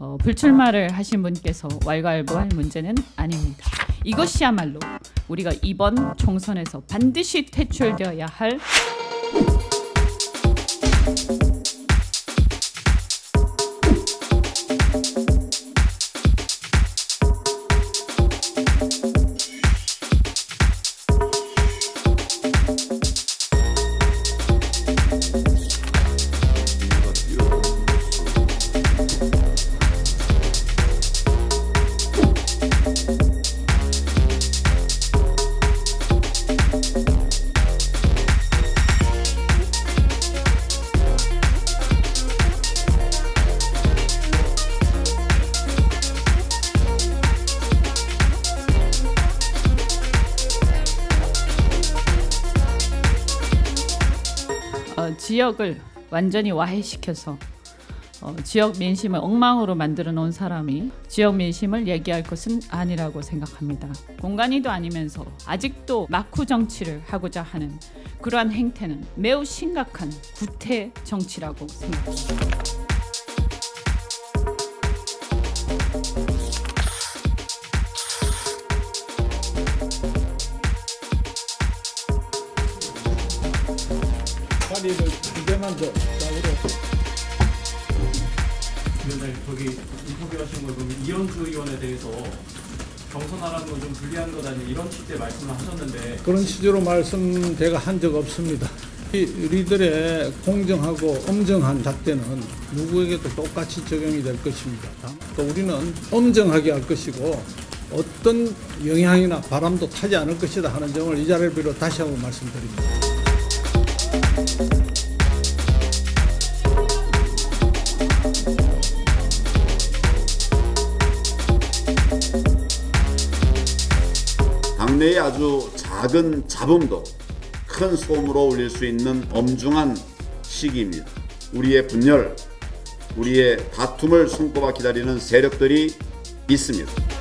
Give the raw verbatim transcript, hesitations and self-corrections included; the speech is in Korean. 어, 불출마를 하신 분께서 왈가왈부할 문제는 아닙니다. 이것이야말로 우리가 이번 총선에서 반드시 퇴출되어야 할 지역을 완전히 와해시켜서 어, 지역 민심을 엉망으로 만들어 놓은 사람이 지역 민심을 얘기할 것은 아니라고 생각합니다. 공간이도 아니면서 아직도 막후 정치를 하고자 하는 그러한 행태는 매우 심각한 구태 정치라고 생각합니다. 이걸 두 개만 더 나오도록. 위원장님, 저기 인터뷰하신 걸 보면 이언주 의원에 대해서 경선하라는 건 좀 불리한 거다니 이런 취지의 말씀을 하셨는데, 그런 취지로 말씀 제가 한 적 없습니다. 이 우리들의 공정하고 엄정한 잣대는 누구에게도 똑같이 적용이 될 것입니다. 또 우리는 엄정하게 할 것이고 어떤 영향이나 바람도 타지 않을 것이다 하는 점을 이 자리를 빌어 다시 한번 말씀드립니다. 국내의 아주 작은 잡음도 큰 소음으로 울릴 수 있는 엄중한 시기입니다. 우리의 분열, 우리의 다툼을 손꼽아 기다리는 세력들이 있습니다.